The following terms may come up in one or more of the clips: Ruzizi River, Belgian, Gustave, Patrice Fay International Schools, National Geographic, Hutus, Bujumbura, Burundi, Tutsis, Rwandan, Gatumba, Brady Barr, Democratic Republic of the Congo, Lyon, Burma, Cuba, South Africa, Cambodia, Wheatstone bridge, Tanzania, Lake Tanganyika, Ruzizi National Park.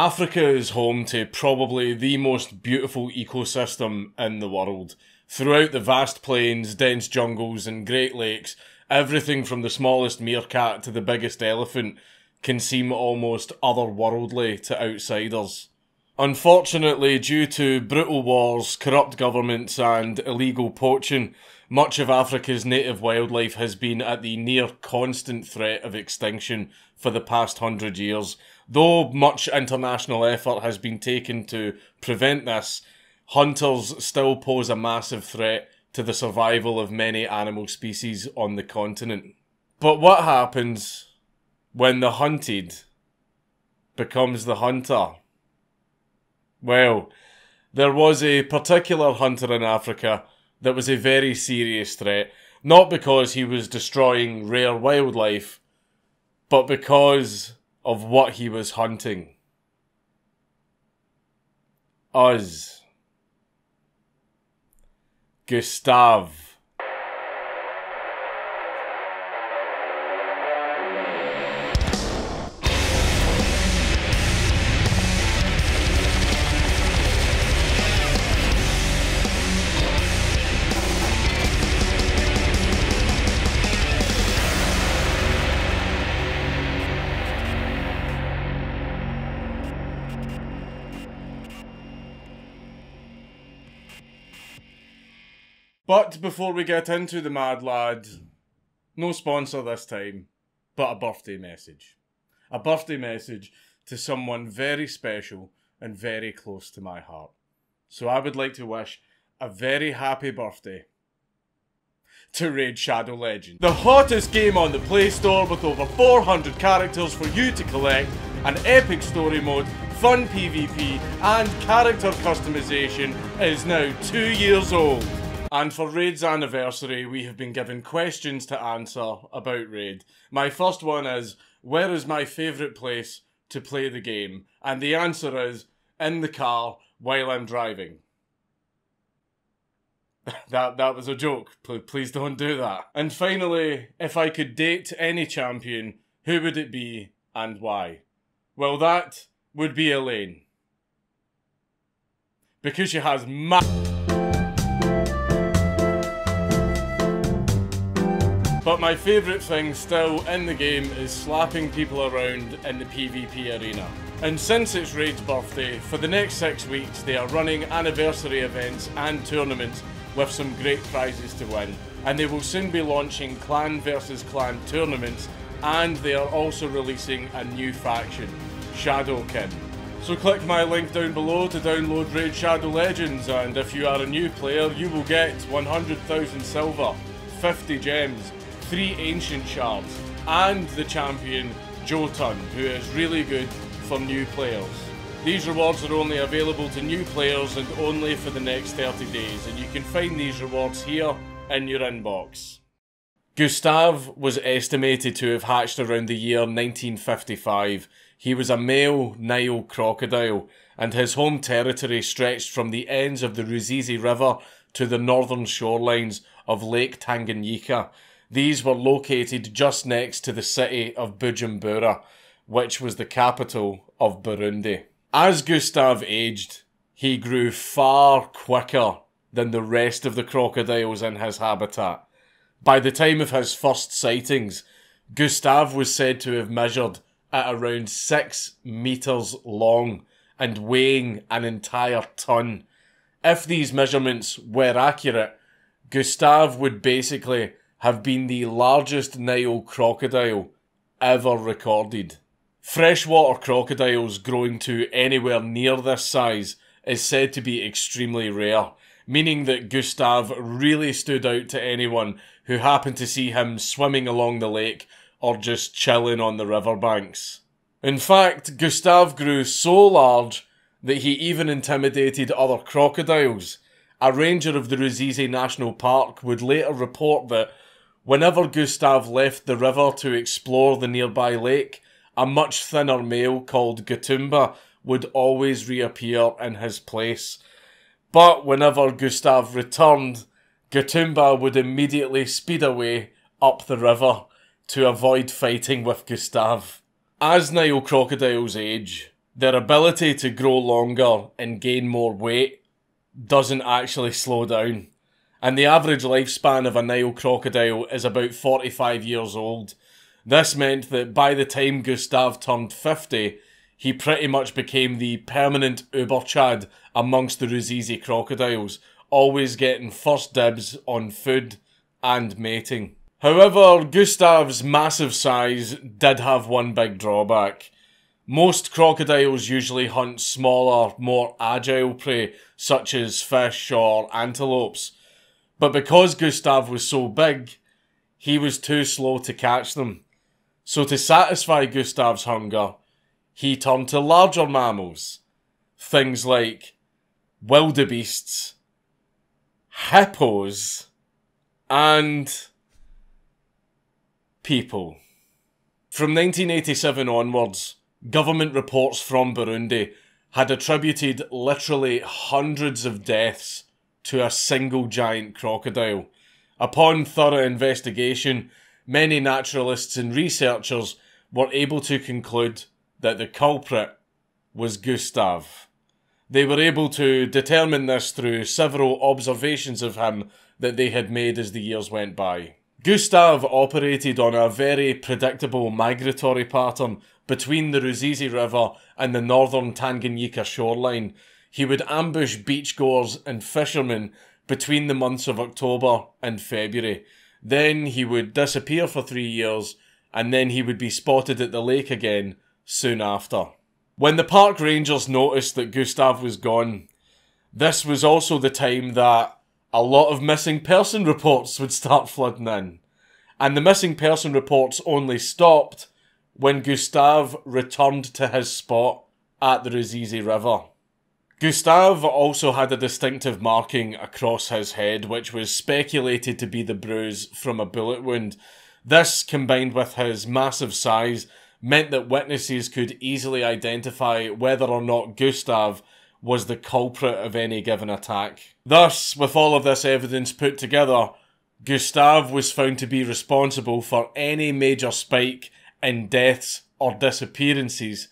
Africa is home to probably the most beautiful ecosystem in the world. Throughout the vast plains, dense jungles and great lakes, everything from the smallest meerkat to the biggest elephant can seem almost otherworldly to outsiders. Unfortunately, due to brutal wars, corrupt governments and illegal poaching, much of Africa's native wildlife has been at the near constant threat of extinction for the past 100 years. Though much international effort has been taken to prevent this, hunters still pose a massive threat to the survival of many animal species on the continent. But what happens when the hunted becomes the hunter? Well, there was a particular hunter in Africa that was a very serious threat, not because he was destroying rare wildlife, but because of what he was hunting. Us. Gustave. But before we get into the mad lad, no sponsor this time, but a birthday message. A birthday message to someone very special and very close to my heart. So I would like to wish a very happy birthday to Raid Shadow Legends, the hottest game on the Play Store with over 400 characters for you to collect, an epic story mode, fun PvP and character customization, is now 2 years old. And for Raid's anniversary, we have been given questions to answer about Raid. My first one is, where is my favourite place to play the game? And the answer is, in the car while I'm driving. that was a joke. Please don't do that. And finally, if I could date any champion, who would it be and why? Well, that would be Elaine. Because she has But my favourite thing still in the game is slapping people around in the PvP arena. And since it's Raid's birthday, for the next 6 weeks they are running anniversary events and tournaments with some great prizes to win. And they will soon be launching clan versus clan tournaments, and they are also releasing a new faction, Shadowkin. So click my link down below to download Raid Shadow Legends, and if you are a new player you will get 100,000 silver, 50 gems, 3 ancient shards, and the champion Jotun, who is really good for new players. These rewards are only available to new players and only for the next 30 days, and you can find these rewards here in your inbox. Gustave was estimated to have hatched around the year 1955. He was a male Nile crocodile, and his home territory stretched from the ends of the Ruzizi River to the northern shorelines of Lake Tanganyika. These were located just next to the city of Bujumbura, which was the capital of Burundi. As Gustave aged, he grew far quicker than the rest of the crocodiles in his habitat. By the time of his first sightings, Gustave was said to have measured at around 6 meters long and weighing an entire ton. If these measurements were accurate, Gustave would basically have been the largest Nile crocodile ever recorded. Freshwater crocodiles growing to anywhere near this size is said to be extremely rare, meaning that Gustave really stood out to anyone who happened to see him swimming along the lake or just chilling on the riverbanks. In fact, Gustave grew so large that he even intimidated other crocodiles. A ranger of the Ruzizi National Park would later report that whenever Gustave left the river to explore the nearby lake, a much thinner male called Gatumba would always reappear in his place. But whenever Gustave returned, Gatumba would immediately speed away up the river to avoid fighting with Gustave. As Nile crocodiles age, their ability to grow longer and gain more weight doesn't actually slow down. And the average lifespan of a Nile crocodile is about 45 years old. This meant that by the time Gustave turned 50, he pretty much became the permanent uberchad amongst the Ruzizi crocodiles, always getting first dibs on food and mating. However, Gustave's massive size did have one big drawback. Most crocodiles usually hunt smaller, more agile prey, such as fish or antelopes. But because Gustave was so big, he was too slow to catch them. So to satisfy Gustave's hunger, he turned to larger mammals. Things like wildebeests, hippos, and people. From 1987 onwards, government reports from Burundi had attributed literally hundreds of deaths to a single giant crocodile. Upon thorough investigation, many naturalists and researchers were able to conclude that the culprit was Gustave. They were able to determine this through several observations of him that they had made as the years went by. Gustave operated on a very predictable migratory pattern between the Ruzizi River and the northern Tanganyika shoreline. He would ambush beachgoers and fishermen between the months of October and February. Then he would disappear for 3 years, and then he would be spotted at the lake again soon after. When the park rangers noticed that Gustave was gone, this was also the time that a lot of missing person reports would start flooding in. And the missing person reports only stopped when Gustave returned to his spot at the Ruzizi River. Gustave also had a distinctive marking across his head, which was speculated to be the bruise from a bullet wound. This, combined with his massive size, meant that witnesses could easily identify whether or not Gustave was the culprit of any given attack. Thus, with all of this evidence put together, Gustave was found to be responsible for any major spike in deaths or disappearances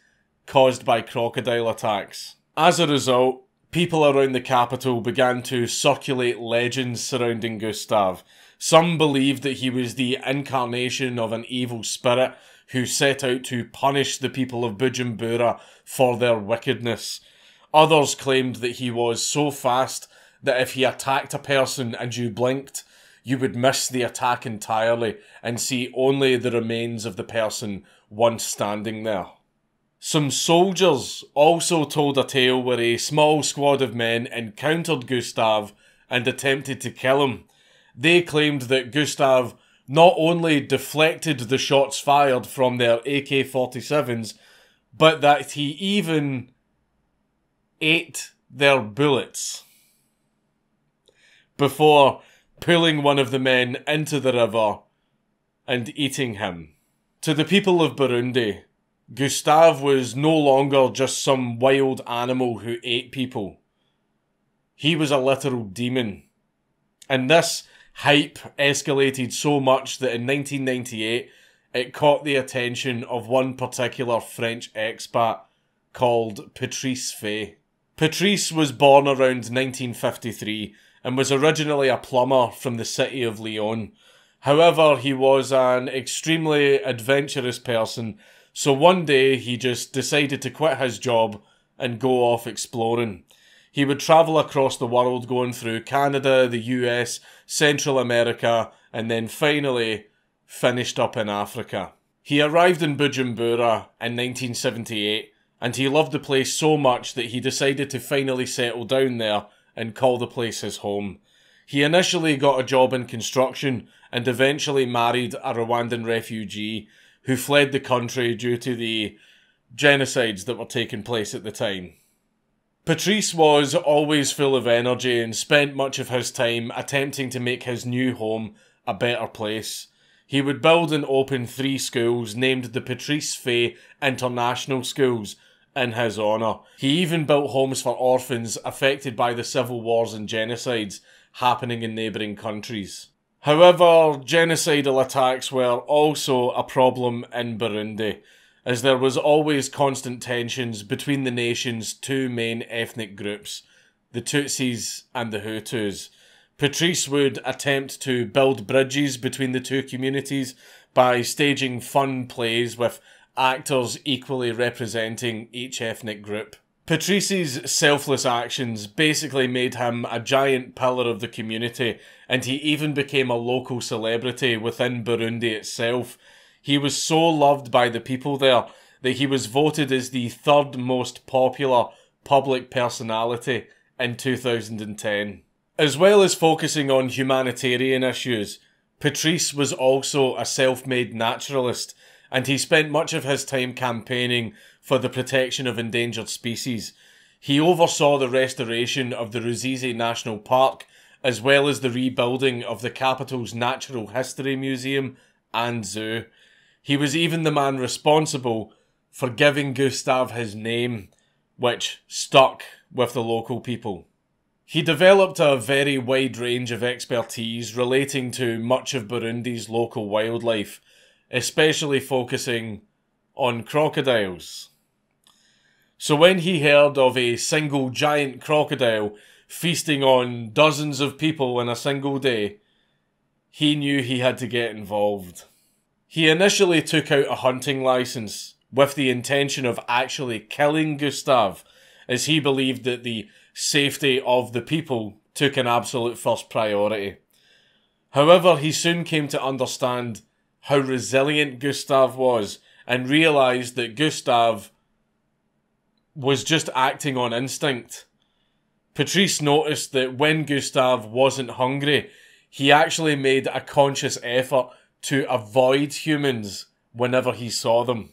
caused by crocodile attacks. As a result, people around the capital began to circulate legends surrounding Gustave. Some believed that he was the incarnation of an evil spirit who set out to punish the people of Bujumbura for their wickedness. Others claimed that he was so fast that if he attacked a person and you blinked, you would miss the attack entirely and see only the remains of the person once standing there. Some soldiers also told a tale where a small squad of men encountered Gustave and attempted to kill him. They claimed that Gustave not only deflected the shots fired from their AK-47s, but that he even ate their bullets before pulling one of the men into the river and eating him. To the people of Burundi, Gustave was no longer just some wild animal who ate people. He was a literal demon. And this hype escalated so much that in 1998 it caught the attention of one particular French expat called Patrice Fay. Patrice was born around 1953 and was originally a plumber from the city of Lyon. However, he was an extremely adventurous person. So one day, he just decided to quit his job and go off exploring. He would travel across the world, going through Canada, the US, Central America, and then finally finished up in Africa. He arrived in Bujumbura in 1978, and he loved the place so much that he decided to finally settle down there and call the place his home. He initially got a job in construction and eventually married a Rwandan refugee who fled the country due to the genocides that were taking place at the time. Patrice was always full of energy and spent much of his time attempting to make his new home a better place. He would build and open 3 schools named the Patrice Fay International Schools in his honour. He even built homes for orphans affected by the civil wars and genocides happening in neighbouring countries. However, genocidal attacks were also a problem in Burundi. as there was always constant tensions between the nation's two main ethnic groups, the Tutsis and the Hutus. Patrice would attempt to build bridges between the two communities by staging fun plays with actors equally representing each ethnic group. Patrice's selfless actions basically made him a giant pillar of the community, and he even became a local celebrity within Burundi itself. He was so loved by the people there that he was voted as the third most popular public personality in 2010. As well as focusing on humanitarian issues, Patrice was also a self-made naturalist, and he spent much of his time campaigning for the protection of endangered species. He oversaw the restoration of the Ruzizi National Park, as well as the rebuilding of the capital's Natural History Museum and Zoo. He was even the man responsible for giving Gustave his name, which stuck with the local people. He developed a very wide range of expertise relating to much of Burundi's local wildlife, especially focusing on crocodiles. So when he heard of a single giant crocodile feasting on dozens of people in a single day, he knew he had to get involved. He initially took out a hunting license with the intention of actually killing Gustave, as he believed that the safety of the people took an absolute first priority. However, he soon came to understand how resilient Gustave was, and realised that Gustave was just acting on instinct. Patrice noticed that when Gustave wasn't hungry, he actually made a conscious effort to avoid humans whenever he saw them.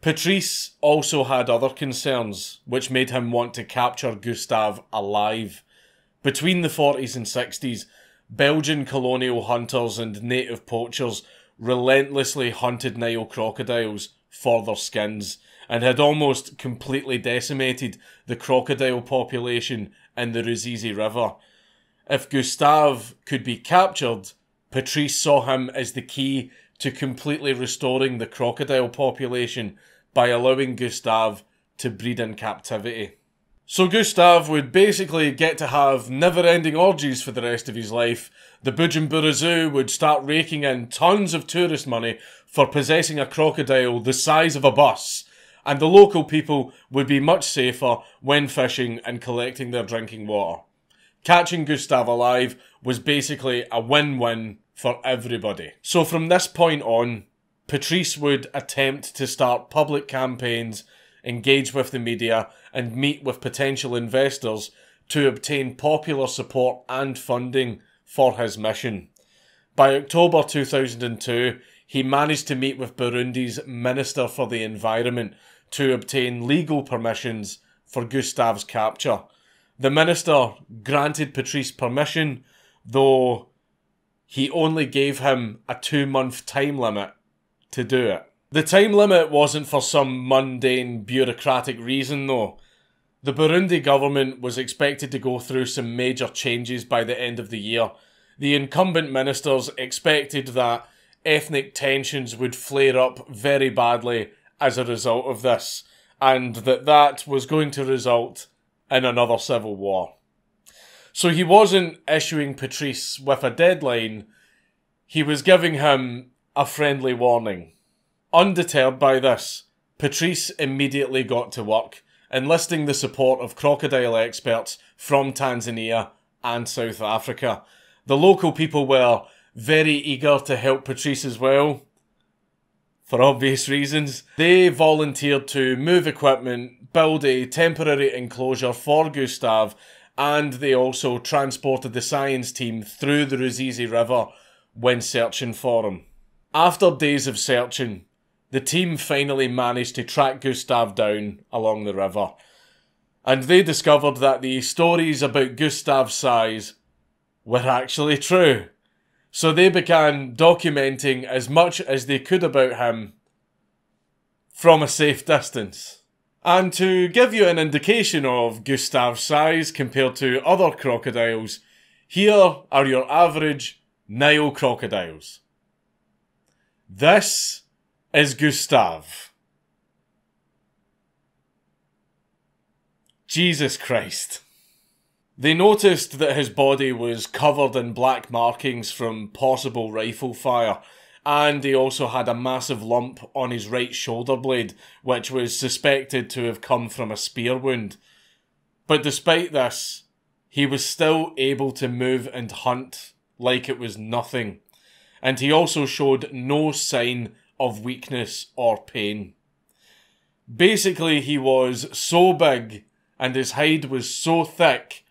Patrice also had other concerns, which made him want to capture Gustave alive. Between the 40s and 60s, Belgian colonial hunters and native poachers relentlessly hunted Nile crocodiles for their skins, and had almost completely decimated the crocodile population in the Ruzizi River. If Gustave could be captured, Patrice saw him as the key to completely restoring the crocodile population by allowing Gustave to breed in captivity. So Gustave would basically get to have never-ending orgies for the rest of his life. The Bujumbura Zoo would start raking in tons of tourist money for possessing a crocodile the size of a bus, and the local people would be much safer when fishing and collecting their drinking water. Catching Gustave alive was basically a win-win for everybody. So from this point on, Patrice would attempt to start public campaigns, engage with the media, and meet with potential investors to obtain popular support and funding for his mission. By October 2002, he managed to meet with Burundi's Minister for the Environment to obtain legal permissions for Gustave's capture. The minister granted Patrice permission, though he only gave him a 2-month time limit to do it. The time limit wasn't for some mundane bureaucratic reason though. The Burundi government was expected to go through some major changes by the end of the year. The incumbent ministers expected that ethnic tensions would flare up very badly as a result of this, and that was going to result in another civil war. So he wasn't issuing Patrice with a deadline, he was giving him a friendly warning. Undeterred by this, Patrice immediately got to work, enlisting the support of crocodile experts from Tanzania and South Africa. The local people were very eager to help Patrice as well, for obvious reasons. They volunteered to move equipment, build a temporary enclosure for Gustave, and they also transported the science team through the Ruzizi River when searching for him. After days of searching, the team finally managed to track Gustave down along the river, and they discovered that the stories about Gustave's size were actually true. So they began documenting as much as they could about him from a safe distance. And to give you an indication of Gustave's size compared to other crocodiles, here are your average Nile crocodiles. This is Gustave. Jesus Christ. They noticed that his body was covered in black markings from possible rifle fire, and he also had a massive lump on his right shoulder blade, which was suspected to have come from a spear wound. But despite this, he was still able to move and hunt like it was nothing, and he also showed no sign of weakness or pain. Basically, he was so big and his hide was so thick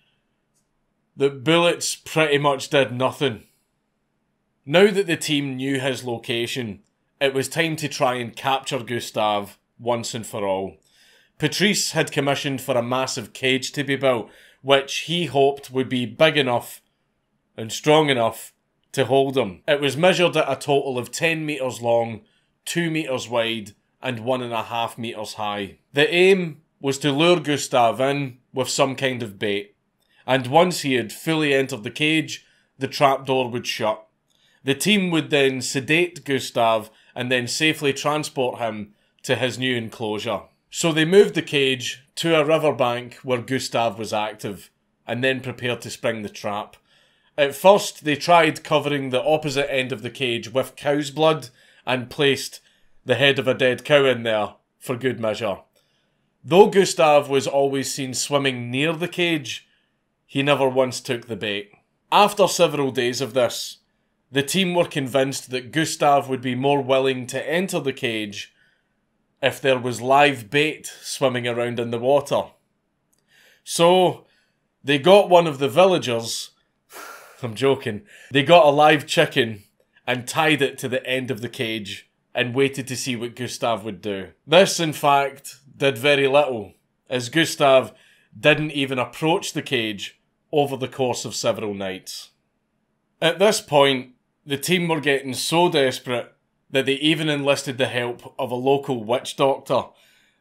that bullets pretty much did nothing. Now that the team knew his location, it was time to try and capture Gustave once and for all. Patrice had commissioned for a massive cage to be built, which he hoped would be big enough and strong enough to hold him. It was measured at a total of 10 metres long, 2 metres wide and 1.5 metres high. The aim was to lure Gustave in with some kind of bait, and once he had fully entered the cage, the trapdoor would shut. The team would then sedate Gustave and then safely transport him to his new enclosure. So they moved the cage to a riverbank where Gustave was active, and then prepared to spring the trap. At first, they tried covering the opposite end of the cage with cow's blood and placed the head of a dead cow in there for good measure. Though Gustave was always seen swimming near the cage, he never once took the bait. After several days of this, the team were convinced that Gustave would be more willing to enter the cage if there was live bait swimming around in the water. So, they got one of the villagers, I'm joking, they got a live chicken and tied it to the end of the cage and waited to see what Gustave would do. This, in fact, did very little, as Gustave didn't even approach the cage over the course of several nights. At this point, the team were getting so desperate that they even enlisted the help of a local witch doctor.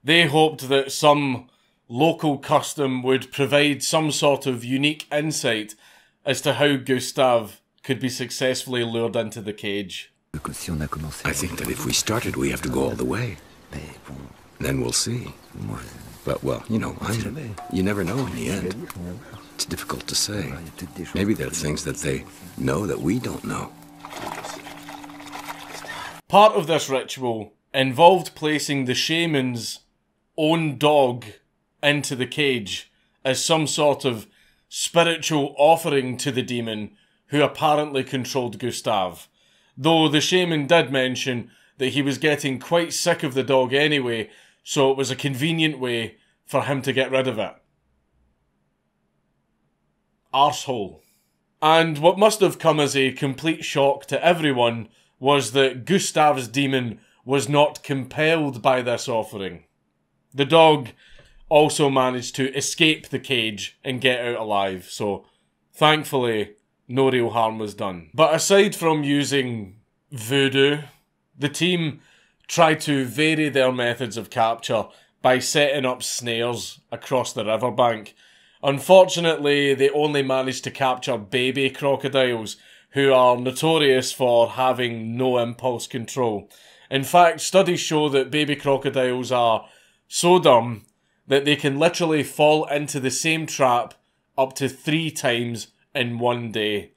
They hoped that some local custom would provide some sort of unique insight as to how Gustave could be successfully lured into the cage. I think that if we started, we have to go all the way. Then we'll see. But, well, you know, you never know in the end. It's difficult to say. Maybe there are things that they know that we don't know. Part of this ritual involved placing the shaman's own dog into the cage as some sort of spiritual offering to the demon who apparently controlled Gustave, though the shaman did mention that he was getting quite sick of the dog anyway, so it was a convenient way for him to get rid of it. Arsehole. And what must have come as a complete shock to everyone was that Gustave's demon was not compelled by this offering. The dog also managed to escape the cage and get out alive, so thankfully no real harm was done. But aside from using voodoo, the team tried to vary their methods of capture by setting up snares across the riverbank. Unfortunately, they only managed to capture baby crocodiles, who are notorious for having no impulse control. In fact, studies show that baby crocodiles are so dumb that they can literally fall into the same trap up to 3 times in one day,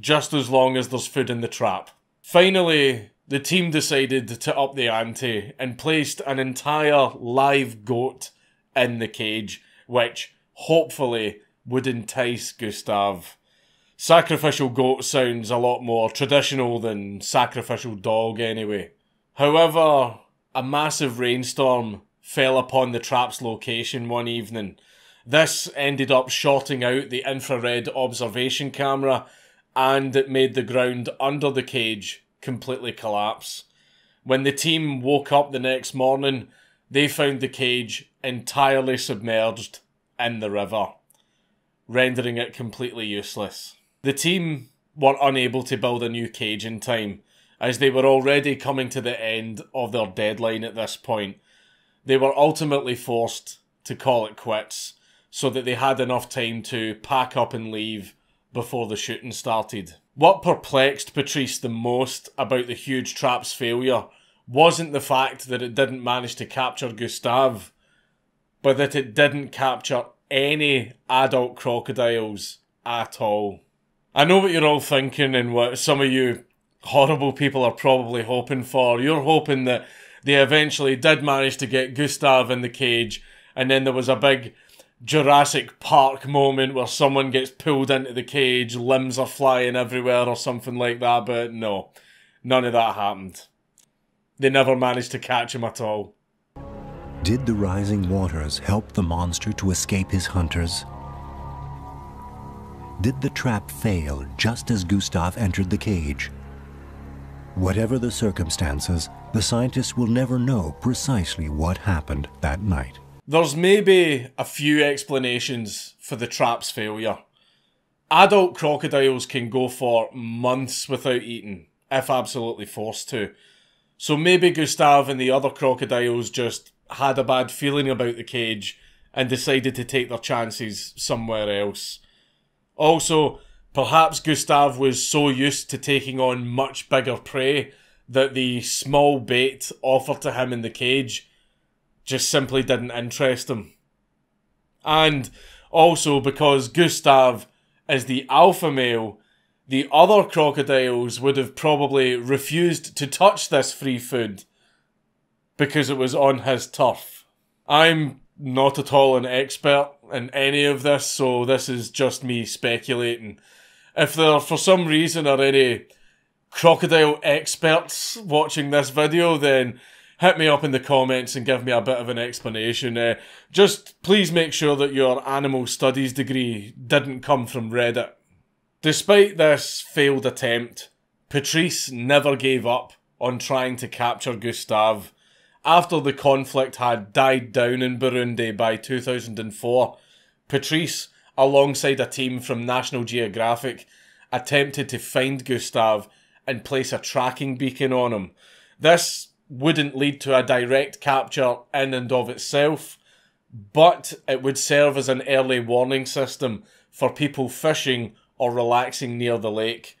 just as long as there's food in the trap. Finally, the team decided to up the ante and placed an entire live goat in the cage, which hopefully would entice Gustave. Sacrificial goat sounds a lot more traditional than sacrificial dog anyway. However, a massive rainstorm fell upon the trap's location one evening. This ended up shorting out the infrared observation camera, and it made the ground under the cage completely collapse. When the team woke up the next morning, they found the cage entirely submerged in the river, rendering it completely useless. The team were unable to build a new cage in time, as they were already coming to the end of their deadline at this point. They were ultimately forced to call it quits, so that they had enough time to pack up and leave before the shooting started. What perplexed Patrice the most about the huge trap's failure wasn't the fact that it didn't manage to capture Gustave, but that it didn't capture any adult crocodiles at all. I know what you're all thinking and what some of you horrible people are probably hoping for. You're hoping that they eventually did manage to get Gustave in the cage and then there was a big Jurassic Park moment where someone gets pulled into the cage, limbs are flying everywhere or something like that, but no, none of that happened. They never managed to catch him at all. Did the rising waters help the monster to escape his hunters? Did the trap fail just as Gustave entered the cage? Whatever the circumstances, the scientists will never know precisely what happened that night. There's maybe a few explanations for the trap's failure. Adult crocodiles can go for months without eating, if absolutely forced to. So maybe Gustave and the other crocodiles just had a bad feeling about the cage and decided to take their chances somewhere else. Also, perhaps Gustave was so used to taking on much bigger prey that the small bait offered to him in the cage just simply didn't interest him. And also because Gustave is the alpha male, the other crocodiles would have probably refused to touch this free food because it was on his turf. I'm not at all an expert in any of this, so this is just me speculating. If there, for some reason, are any crocodile experts watching this video, then hit me up in the comments and give me a bit of an explanation. Just please make sure that your animal studies degree didn't come from Reddit. Despite this failed attempt, Patrice never gave up on trying to capture Gustave. After the conflict had died down in Burundi by 2004, Patrice, alongside a team from National Geographic, attempted to find Gustave and place a tracking beacon on him. This wouldn't lead to a direct capture in and of itself, but it would serve as an early warning system for people fishing or relaxing near the lake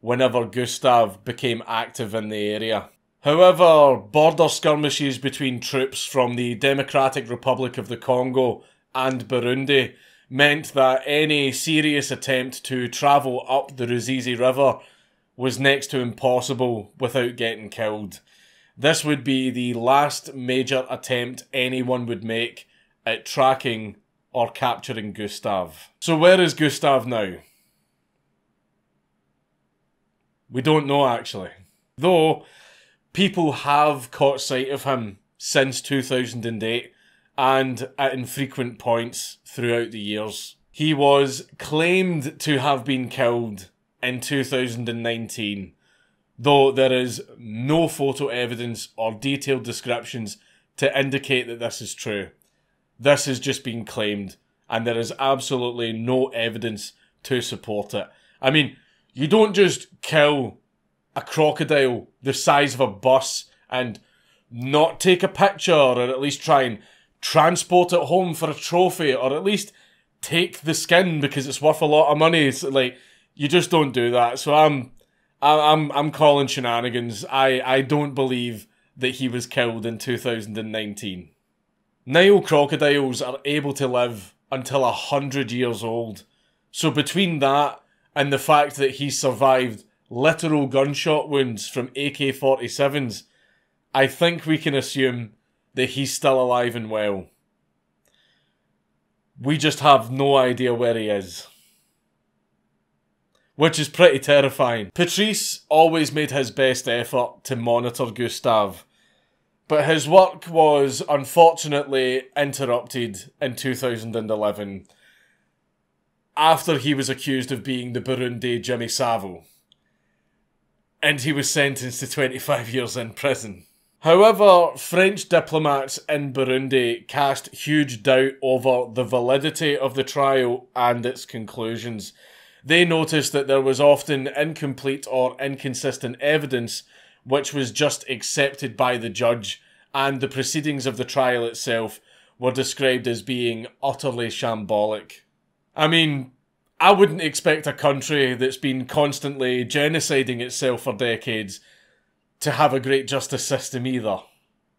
whenever Gustave became active in the area. However, border skirmishes between troops from the Democratic Republic of the Congo and Burundi meant that any serious attempt to travel up the Ruzizi River was next to impossible without getting killed. This would be the last major attempt anyone would make at tracking or capturing Gustave. So where is Gustave now? We don't know actually. Though, people have caught sight of him since 2008 and at infrequent points throughout the years. He was claimed to have been killed in 2019. Though there is no photo evidence or detailed descriptions to indicate that this is true. This has just been claimed, and there is absolutely no evidence to support it. I mean, you don't just kill a crocodile the size of a bus and not take a picture, or at least try and transport it home for a trophy, or at least take the skin because it's worth a lot of money. It's like, you just don't do that. So I'm calling shenanigans. I don't believe that he was killed in 2019. Nile crocodiles are able to live until 100 years old. So between that and the fact that he survived literal gunshot wounds from AK-47s, I think we can assume that he's still alive and well. We just have no idea where he is. Which is pretty terrifying. Patrice always made his best effort to monitor Gustave, but his work was unfortunately interrupted in 2011 after he was accused of being the Burundi Jimmy Savile, and he was sentenced to 25 years in prison. However, French diplomats in Burundi cast huge doubt over the validity of the trial and its conclusions. They noticed that there was often incomplete or inconsistent evidence which was just accepted by the judge, and the proceedings of the trial itself were described as being utterly shambolic. I mean, I wouldn't expect a country that's been constantly genociding itself for decades to have a great justice system either.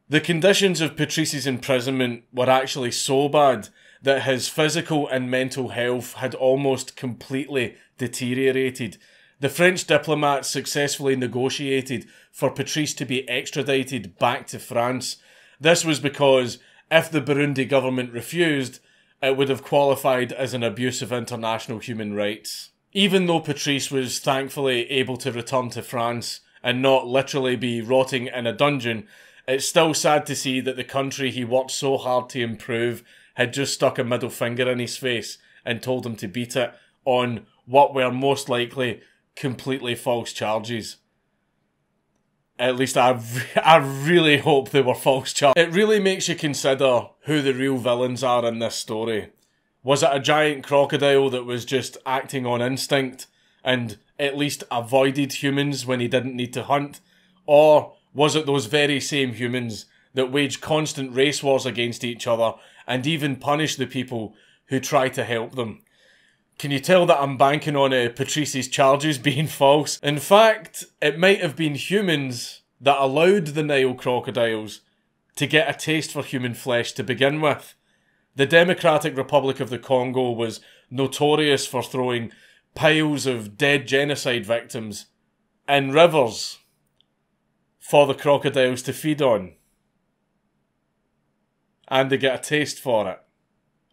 The conditions of Patrice's imprisonment were actually so bad that his physical and mental health had almost completely deteriorated. The French diplomats successfully negotiated for Patrice to be extradited back to France. This was because if the Burundi government refused, it would have qualified as an abuse of international human rights. Even though Patrice was thankfully able to return to France and not literally be rotting in a dungeon, it's still sad to see that the country he worked so hard to improve had just stuck a middle finger in his face and told him to beat it on what were most likely completely false charges. At least I really hope they were false charges. It really makes you consider who the real villains are in this story. Was it a giant crocodile that was just acting on instinct and at least avoided humans when he didn't need to hunt? Or was it those very same humans that wage constant race wars against each other and even punish the people who try to help them? Can you tell that I'm banking on Patrice's charges being false? In fact, it might have been humans that allowed the Nile crocodiles to get a taste for human flesh to begin with. The Democratic Republic of the Congo was notorious for throwing piles of dead genocide victims in rivers for the crocodiles to feed on. And they get a taste for it.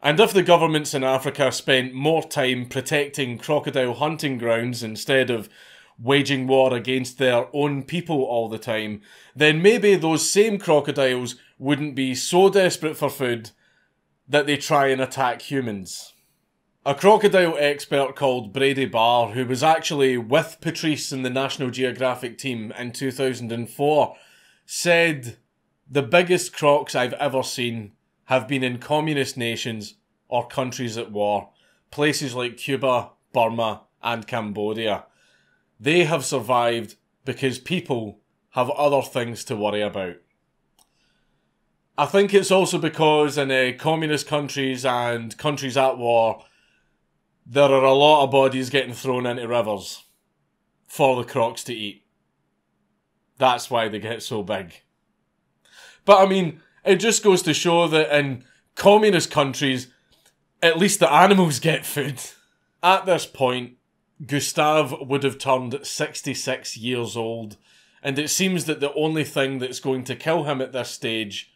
And if the governments in Africa spent more time protecting crocodile hunting grounds instead of waging war against their own people all the time, then maybe those same crocodiles wouldn't be so desperate for food that they try and attack humans. A crocodile expert called Brady Barr, who was actually with Patrice in the National Geographic team in 2004, said, "The biggest crocs I've ever seen have been in communist nations or countries at war, places like Cuba, Burma and Cambodia. They have survived because people have other things to worry about." I think it's also because in communist countries and countries at war, there are a lot of bodies getting thrown into rivers for the crocs to eat. That's why they get so big. But I mean, it just goes to show that in communist countries, at least the animals get food. At this point, Gustave would have turned 66 years old, and it seems that the only thing that's going to kill him at this stage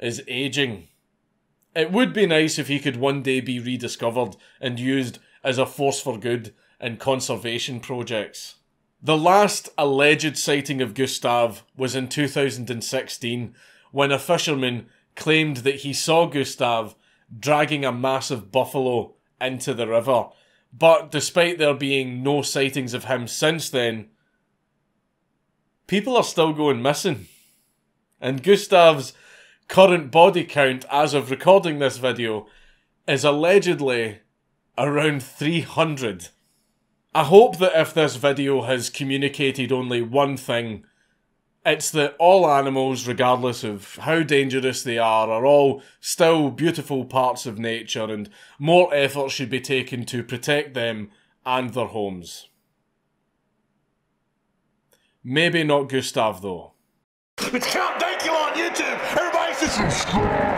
is aging. It would be nice if he could one day be rediscovered and used as a force for good in conservation projects. The last alleged sighting of Gustave was in 2016, when a fisherman claimed that he saw Gustave dragging a massive buffalo into the river. But despite there being no sightings of him since then, people are still going missing. And Gustave's current body count as of recording this video is allegedly around 300. I hope that if this video has communicated only one thing, it's that all animals, regardless of how dangerous they are all still beautiful parts of nature, and more effort should be taken to protect them and their homes. Maybe not Gustave though. It's Camp Dankula on YouTube! Everybody subscribe!